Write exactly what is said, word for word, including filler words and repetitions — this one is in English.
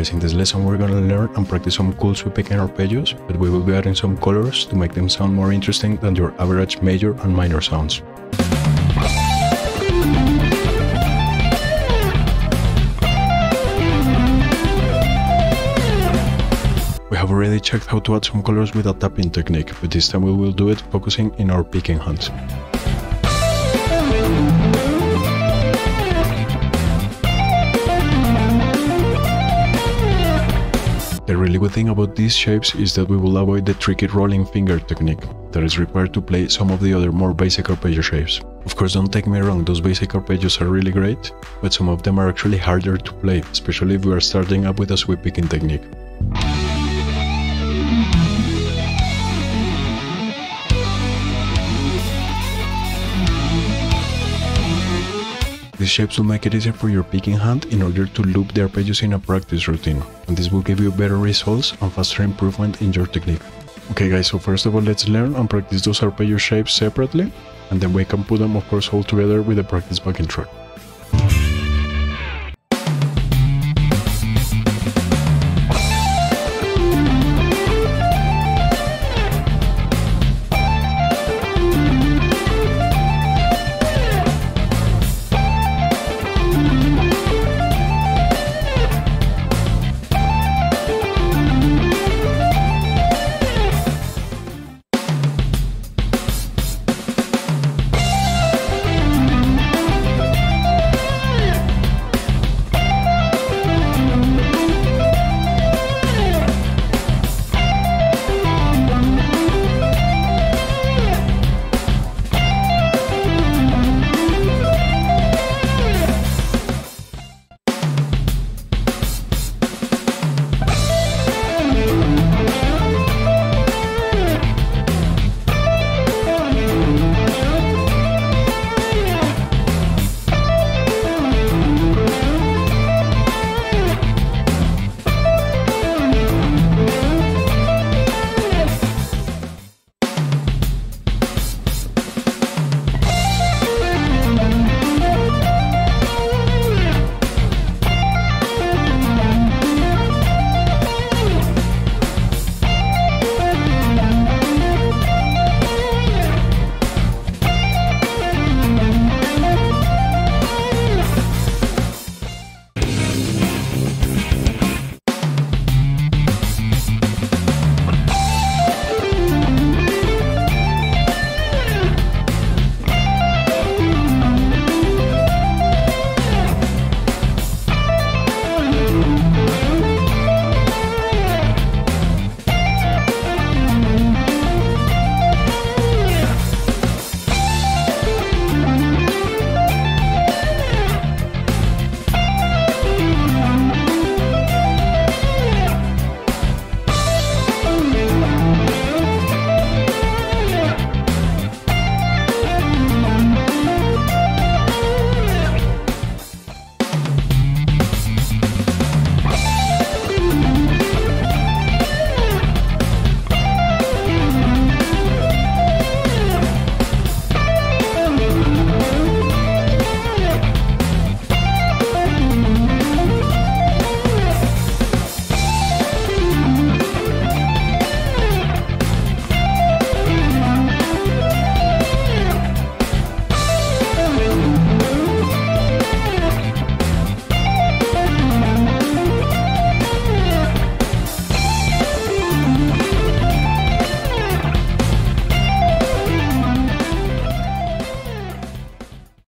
guys, in this lesson we're gonna learn and practice some cool sweeping and arpeggios, but we will be adding some colors to make them sound more interesting than your average major and minor sounds. We have already checked how to add some colors with a tapping technique, but this time we will do it focusing in our picking hand. The really good thing about these shapes is that we will avoid the tricky rolling finger technique that is required to play some of the other more basic arpeggio shapes. Of course, don't take me wrong, those basic arpeggios are really great, but some of them are actually harder to play, especially if we are starting up with a sweep picking technique. These shapes will make it easier for your picking hand in order to loop the arpeggios in a practice routine, and this will give you better results and faster improvement in your technique. Okay guys, so first of all let's learn and practice those arpeggio shapes separately, and then we can put them of course all together with the practice backing track.